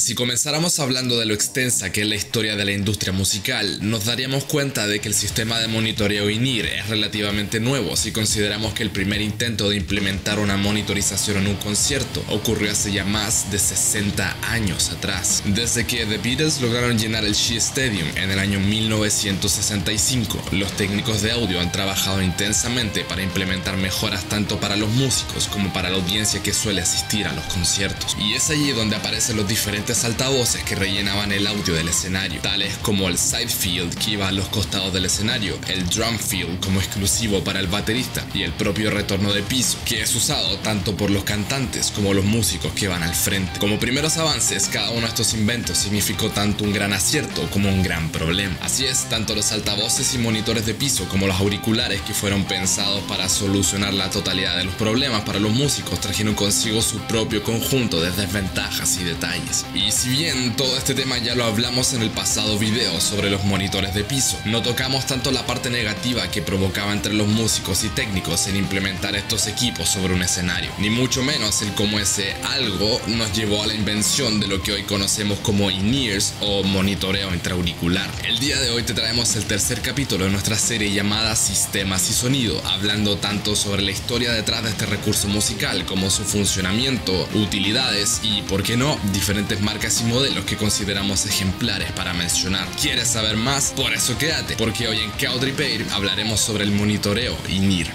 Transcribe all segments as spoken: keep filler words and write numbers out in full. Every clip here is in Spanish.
Si comenzáramos hablando de lo extensa que es la historia de la industria musical, nos daríamos cuenta de que el sistema de monitoreo in-ear es relativamente nuevo si consideramos que el primer intento de implementar una monitorización en un concierto ocurrió hace ya más de sesenta años atrás, desde que The Beatles lograron llenar el Shea Stadium en el año mil novecientos sesenta y cinco. Los técnicos de audio han trabajado intensamente para implementar mejoras tanto para los músicos como para la audiencia que suele asistir a los conciertos, y es allí donde aparecen los diferentes altavoces que rellenaban el audio del escenario, tales como el side field que iba a los costados del escenario, el drum field como exclusivo para el baterista y el propio retorno de piso, que es usado tanto por los cantantes como los músicos que van al frente. Como primeros avances, cada uno de estos inventos significó tanto un gran acierto como un gran problema. Así es, tanto los altavoces y monitores de piso como los auriculares que fueron pensados para solucionar la totalidad de los problemas para los músicos trajeron consigo su propio conjunto de desventajas y detalles. Y si bien todo este tema ya lo hablamos en el pasado video sobre los monitores de piso, no tocamos tanto la parte negativa que provocaba entre los músicos y técnicos en implementar estos equipos sobre un escenario, ni mucho menos el cómo ese algo nos llevó a la invención de lo que hoy conocemos como in-ears o monitoreo intraauricular. El día de hoy te traemos el tercer capítulo de nuestra serie llamada Sistemas y Sonido, hablando tanto sobre la historia detrás de este recurso musical como su funcionamiento, utilidades y, por qué no, diferentes marcas y modelos que consideramos ejemplares para mencionar. ¿Quieres saber más? Por eso quédate, porque hoy en K dos cuatro cero Repair hablaremos sobre el monitoreo in-ear.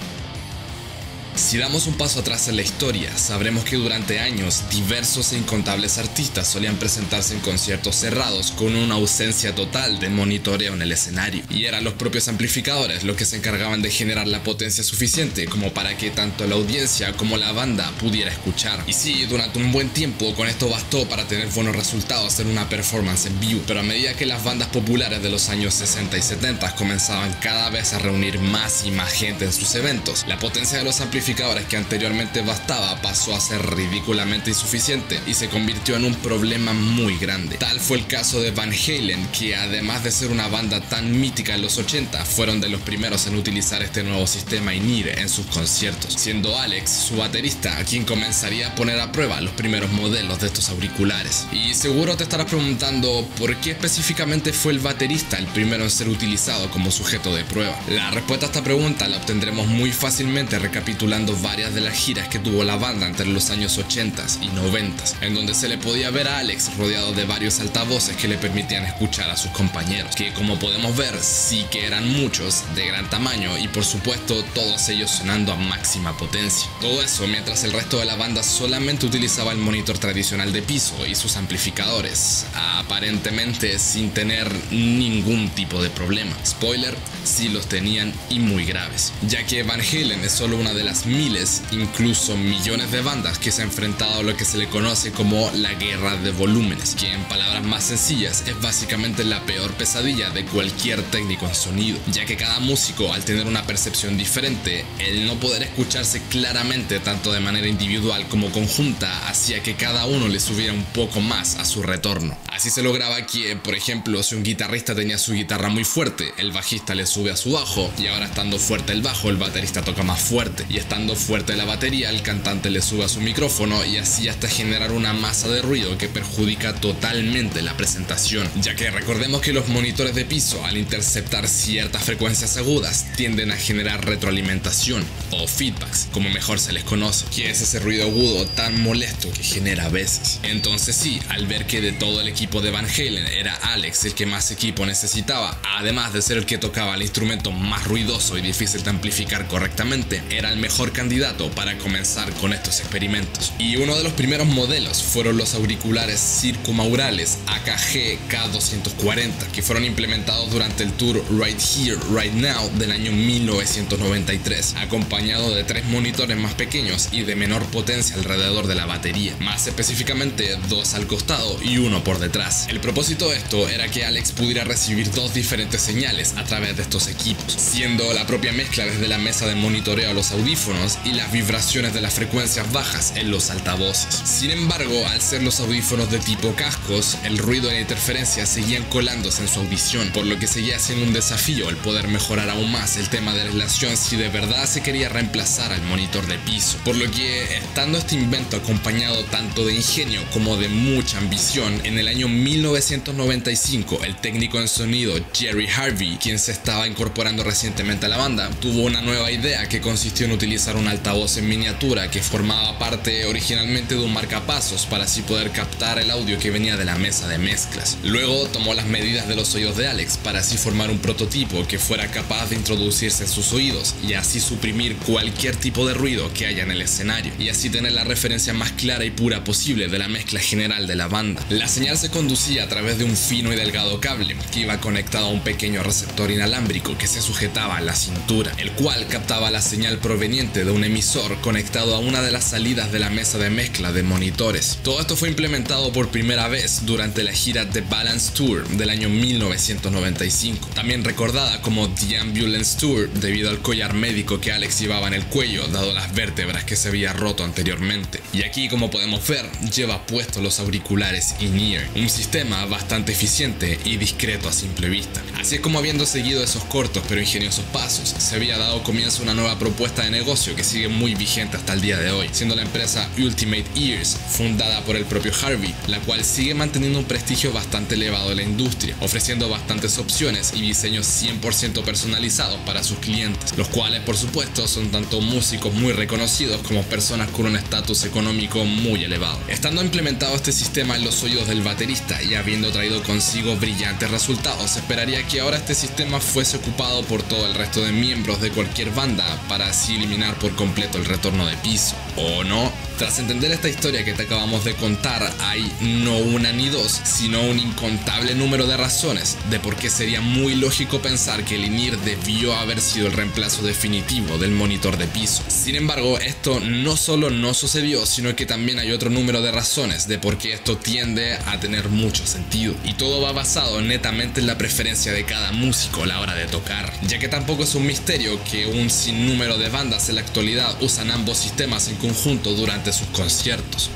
Si damos un paso atrás en la historia, sabremos que durante años diversos e incontables artistas solían presentarse en conciertos cerrados con una ausencia total de monitoreo en el escenario, y eran los propios amplificadores los que se encargaban de generar la potencia suficiente como para que tanto la audiencia como la banda pudiera escuchar. Y sí, durante un buen tiempo con esto bastó para tener buenos resultados en una performance en vivo, pero a medida que las bandas populares de los años sesenta y setenta comenzaban cada vez a reunir más y más gente en sus eventos, la potencia de los amplificadores que anteriormente bastaba pasó a ser ridículamente insuficiente y se convirtió en un problema muy grande. Tal fue el caso de Van Halen, que además de ser una banda tan mítica en los ochenta, fueron de los primeros en utilizar este nuevo sistema in-ear en sus conciertos, siendo Alex su baterista, a quien comenzaría a poner a prueba los primeros modelos de estos auriculares. Y seguro te estarás preguntando por qué específicamente fue el baterista el primero en ser utilizado como sujeto de prueba. La respuesta a esta pregunta la obtendremos muy fácilmente recapitulando varias de las giras que tuvo la banda entre los años ochenta y noventa, en donde se le podía ver a Alex rodeado de varios altavoces que le permitían escuchar a sus compañeros, que como podemos ver sí que eran muchos, de gran tamaño y por supuesto todos ellos sonando a máxima potencia. Todo eso mientras el resto de la banda solamente utilizaba el monitor tradicional de piso y sus amplificadores, aparentemente sin tener ningún tipo de problema. Spoiler, sí los tenían y muy graves, ya que Van Halen es solo una de las miles, incluso millones de bandas que se ha enfrentado a lo que se le conoce como la guerra de volúmenes, que en palabras más sencillas es básicamente la peor pesadilla de cualquier técnico en sonido, ya que cada músico, al tener una percepción diferente, el no poder escucharse claramente tanto de manera individual como conjunta, hacía que cada uno le subiera un poco más a su retorno. Así se lograba que, por ejemplo, si un guitarrista tenía su guitarra muy fuerte, el bajista le sube a su bajo, y ahora estando fuerte el bajo, el baterista toca más fuerte, y estando fuerte la batería, el cantante le sube a su micrófono, y así hasta generar una masa de ruido que perjudica totalmente la presentación, ya que recordemos que los monitores de piso, al interceptar ciertas frecuencias agudas, tienden a generar retroalimentación o feedbacks, como mejor se les conoce, que es ese ruido agudo tan molesto que genera a veces. Entonces sí, al ver que de todo el equipo de Van Halen era Alex el que más equipo necesitaba, además de ser el que tocaba el instrumento más ruidoso y difícil de amplificar correctamente, era el mejor candidato para comenzar con estos experimentos. Y uno de los primeros modelos fueron los auriculares circumaurales A K G K doscientos cuarenta, que fueron implementados durante el tour Right Here Right Now del año mil novecientos noventa y tres, acompañado de tres monitores más pequeños y de menor potencia alrededor de la batería, más específicamente dos al costado y uno por detrás. El propósito de esto era que Alex pudiera recibir dos diferentes señales a través de estos equipos, siendo la propia mezcla desde la mesa de monitoreo a los audífonos audífonos y las vibraciones de las frecuencias bajas en los altavoces. Sin embargo, al ser los audífonos de tipo cascos, el ruido y la interferencia seguían colándose en su audición, por lo que seguía siendo un desafío el poder mejorar aún más el tema de la aislación si de verdad se quería reemplazar al monitor de piso. Por lo que, estando este invento acompañado tanto de ingenio como de mucha ambición, en el año mil novecientos noventa y cinco el técnico en sonido Jerry Harvey, quien se estaba incorporando recientemente a la banda, tuvo una nueva idea que consistió en utilizar un altavoz en miniatura que formaba parte originalmente de un marcapasos para así poder captar el audio que venía de la mesa de mezclas. Luego tomó las medidas de los oídos de Alex para así formar un prototipo que fuera capaz de introducirse en sus oídos y así suprimir cualquier tipo de ruido que haya en el escenario y así tener la referencia más clara y pura posible de la mezcla general de la banda. La señal se conducía a través de un fino y delgado cable que iba conectado a un pequeño receptor inalámbrico que se sujetaba a la cintura, el cual captaba la señal proveniente de un emisor conectado a una de las salidas de la mesa de mezcla de monitores. Todo esto fue implementado por primera vez durante la gira The Balance Tour del año mil novecientos noventa y cinco, también recordada como The Ambulance Tour debido al collar médico que Alex llevaba en el cuello dado las vértebras que se había roto anteriormente. Y aquí, como podemos ver, lleva puestos los auriculares in-ear, un sistema bastante eficiente y discreto a simple vista. Así es como, habiendo seguido esos cortos pero ingeniosos pasos, se había dado comienzo a una nueva propuesta de negocio que sigue muy vigente hasta el día de hoy, siendo la empresa Ultimate Ears, fundada por el propio Harvey, la cual sigue manteniendo un prestigio bastante elevado en la industria, ofreciendo bastantes opciones y diseños cien por ciento personalizados para sus clientes, los cuales por supuesto son tanto músicos muy reconocidos como personas con un estatus económico muy elevado. Estando implementado este sistema en los oídos del baterista y habiendo traído consigo brillantes resultados, se esperaría que ahora este sistema fuese ocupado por todo el resto de miembros de cualquier banda para así eliminar por completo el retorno de piso, ¿o no? Tras entender esta historia que te acabamos de contar, hay no una ni dos, sino un incontable número de razones de por qué sería muy lógico pensar que el in-ear debió haber sido el reemplazo definitivo del monitor de piso. Sin embargo, esto no solo no sucedió, sino que también hay otro número de razones de por qué esto tiende a tener mucho sentido. Y todo va basado netamente en la preferencia de cada músico a la hora de tocar, ya que tampoco es un misterio que un sinnúmero de bandas en la actualidad usan ambos sistemas en conjunto durante de sus conciertos.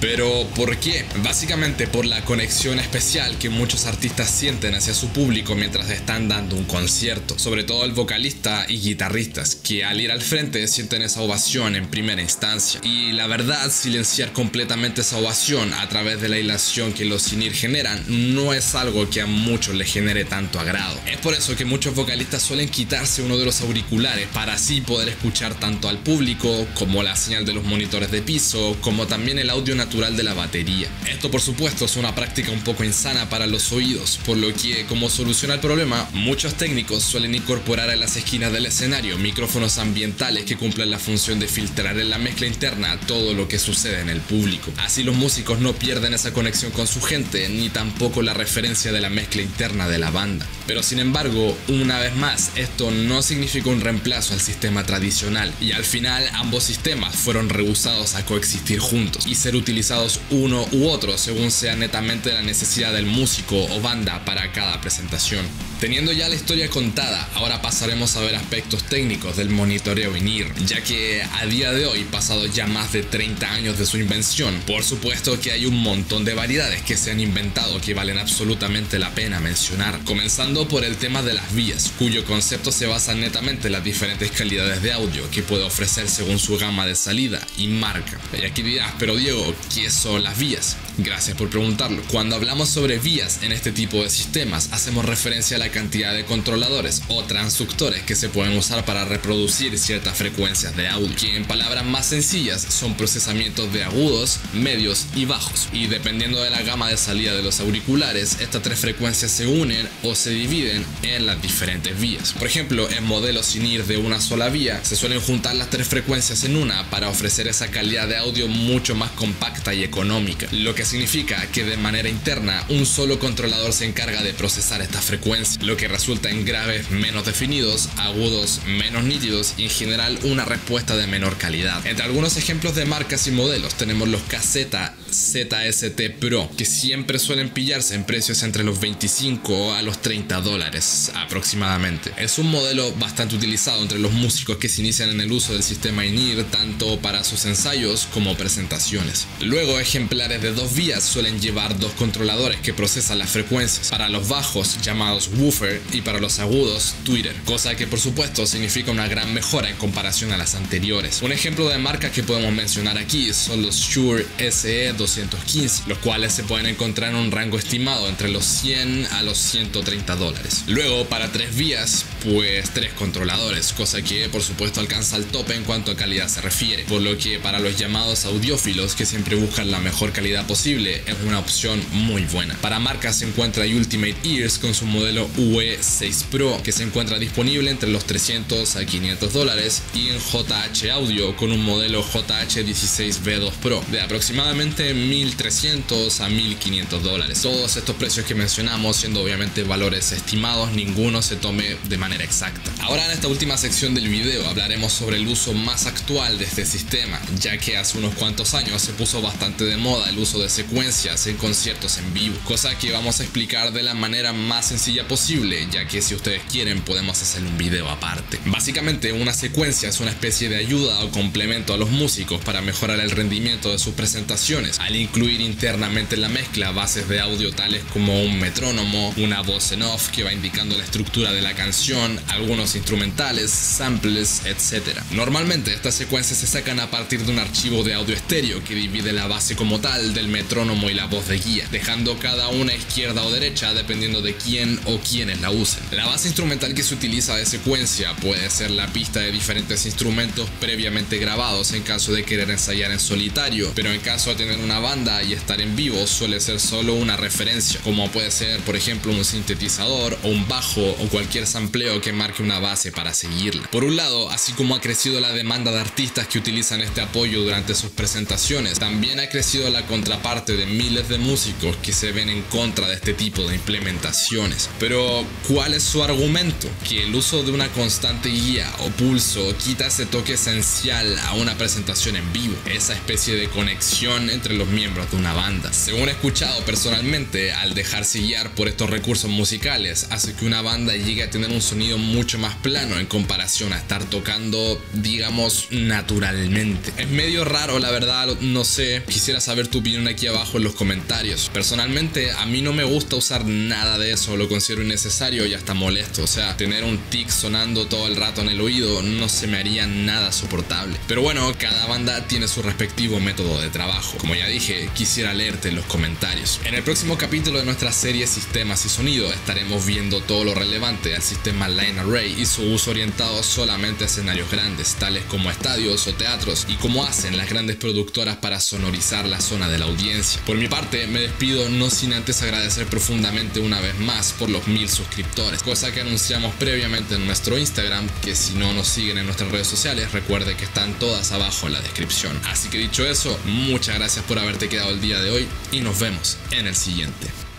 ¿Pero por qué? Básicamente por la conexión especial que muchos artistas sienten hacia su público mientras están dando un concierto, sobre todo el vocalista y guitarristas, que al ir al frente sienten esa ovación en primera instancia. Y la verdad, silenciar completamente esa ovación a través de la aislación que los in-ear generan no es algo que a muchos les genere tanto agrado. Es por eso que muchos vocalistas suelen quitarse uno de los auriculares para así poder escuchar tanto al público como la señal de los monitores de piso, como también el audio natural de la batería. Esto por supuesto es una práctica un poco insana para los oídos, por lo que como solución al problema, muchos técnicos suelen incorporar a las esquinas del escenario micrófonos ambientales que cumplan la función de filtrar en la mezcla interna todo lo que sucede en el público. Así los músicos no pierden esa conexión con su gente, ni tampoco la referencia de la mezcla interna de la banda. Pero sin embargo, una vez más, esto no significó un reemplazo al sistema tradicional, y al final ambos sistemas fueron rehusados a coexistir juntos y ser utilizados uno u otro según sea netamente la necesidad del músico o banda para cada presentación. Teniendo ya la historia contada, ahora pasaremos a ver aspectos técnicos del monitoreo in-ear, ya que a día de hoy, pasados ya más de treinta años de su invención, por supuesto que hay un montón de variedades que se han inventado que valen absolutamente la pena mencionar, comenzando por el tema de las vías, cuyo concepto se basa netamente en las diferentes calidades de audio que puede ofrecer según su gama de salida y marca. Y aquí dirás, pero Diego, ¿qué son las vías? Gracias por preguntarlo. Cuando hablamos sobre vías en este tipo de sistemas, hacemos referencia a la cantidad de controladores o transductores que se pueden usar para reproducir ciertas frecuencias de audio, que en palabras más sencillas son procesamientos de agudos, medios y bajos. Y dependiendo de la gama de salida de los auriculares, estas tres frecuencias se unen o se dividen en las diferentes vías. Por ejemplo, en modelos in-ear de una sola vía, se suelen juntar las tres frecuencias en una para ofrecer esa calidad de audio mucho más compacta y económica, lo que significa que de manera interna un solo controlador se encarga de procesar estas frecuencias, lo que resulta en graves menos definidos, agudos menos nítidos y en general una respuesta de menor calidad. Entre algunos ejemplos de marcas y modelos tenemos los K Z Z S T Pro, que siempre suelen pillarse en precios entre los veinticinco a los treinta dólares aproximadamente. Es un modelo bastante utilizado entre los músicos que se inician en el uso del sistema in-ear, tanto para sus ensayos como presentaciones. Luego, ejemplares de dos vías suelen llevar dos controladores que procesan las frecuencias, para los bajos llamados woofer y para los agudos tweeter, cosa que por supuesto significa una gran mejora en comparación a las anteriores. Un ejemplo de marcas que podemos mencionar aquí son los Shure S E doscientos quince, los cuales se pueden encontrar en un rango estimado entre los cien a los ciento treinta dólares. Luego, para tres vías, pues tres controladores, cosa que por supuesto alcanza el tope en cuanto a calidad se refiere, por lo que para los llamados audiófilos que siempre buscan la mejor calidad posible es una opción muy buena. Para marcas se encuentra Ultimate Ears con su modelo U E seis Pro, que se encuentra disponible entre los trescientos a quinientos dólares, y en J H Audio con un modelo J H dieciséis B dos Pro de aproximadamente mil trescientos a mil quinientos dólares. Todos estos precios que mencionamos siendo obviamente valores estimados, ninguno se tome de manera exacta. Ahora, en esta última sección del video hablaremos sobre el uso más actual de este sistema, ya que hace unos cuantos años se puso bastante de moda el uso de secuencias en conciertos en vivo, cosa que vamos a explicar de la manera más sencilla posible, ya que si ustedes quieren podemos hacer un video aparte. Básicamente, una secuencia es una especie de ayuda o complemento a los músicos para mejorar el rendimiento de sus presentaciones, al incluir internamente en la mezcla bases de audio tales como un metrónomo, una voz en off que va indicando la estructura de la canción, algunos instrumentales, samples, etcétera. Normalmente estas secuencias se sacan a partir de un archivo de audio estéreo que divide la base como tal del metrónomo y la voz de guía, dejando cada una izquierda o derecha dependiendo de quién o quiénes la usen. La base instrumental que se utiliza de secuencia puede ser la pista de diferentes instrumentos previamente grabados en caso de querer ensayar en solitario, pero en caso de tener una banda y estar en vivo suele ser solo una referencia, como puede ser por ejemplo un sintetizador o un bajo o cualquier sampleo que marque una base para seguirla. Por un lado, así como ha crecido la demanda de artistas que utilizan este apoyo durante sus presentaciones, también ha crecido la contraparte de miles de músicos que se ven en contra de este tipo de implementaciones. Pero, ¿cuál es su argumento? Que el uso de una constante guía o pulso quita ese toque esencial a una presentación en vivo, esa especie de conexión entre los miembros de una banda. Según he escuchado personalmente, al dejarse guiar por estos recursos musicales hace que una banda llegue a tener un sonido mucho más plano en comparación a estar tocando, digamos, naturalmente. Es medio raro, la verdad, no sé. Quisiera saber tu opinión aquí abajo en los comentarios. Personalmente, a mí no me gusta usar nada de eso, lo considero innecesario y hasta molesto. O sea, tener un tic sonando todo el rato en el oído no se me haría nada soportable. Pero bueno, cada banda tiene su respectivo método de trabajo. Como ya dije, quisiera leerte en los comentarios. En el próximo capítulo de nuestra serie Sistemas y Sonido estaremos viendo todo lo relevante al sistema Line Array y su uso orientado solamente a escenarios grandes, tales como estadios o teatros, y cómo hacen las grandes productoras para sonorizar la zona de la audiencia. Por mi parte, me despido no sin antes agradecer profundamente una vez más por los mil suscriptores, cosa que anunciamos previamente en nuestro Instagram, que si no nos siguen en nuestras redes sociales, recuerde que están todas abajo en la descripción. Así que dicho eso, muchas gracias por haberte quedado el día de hoy y nos vemos en el siguiente.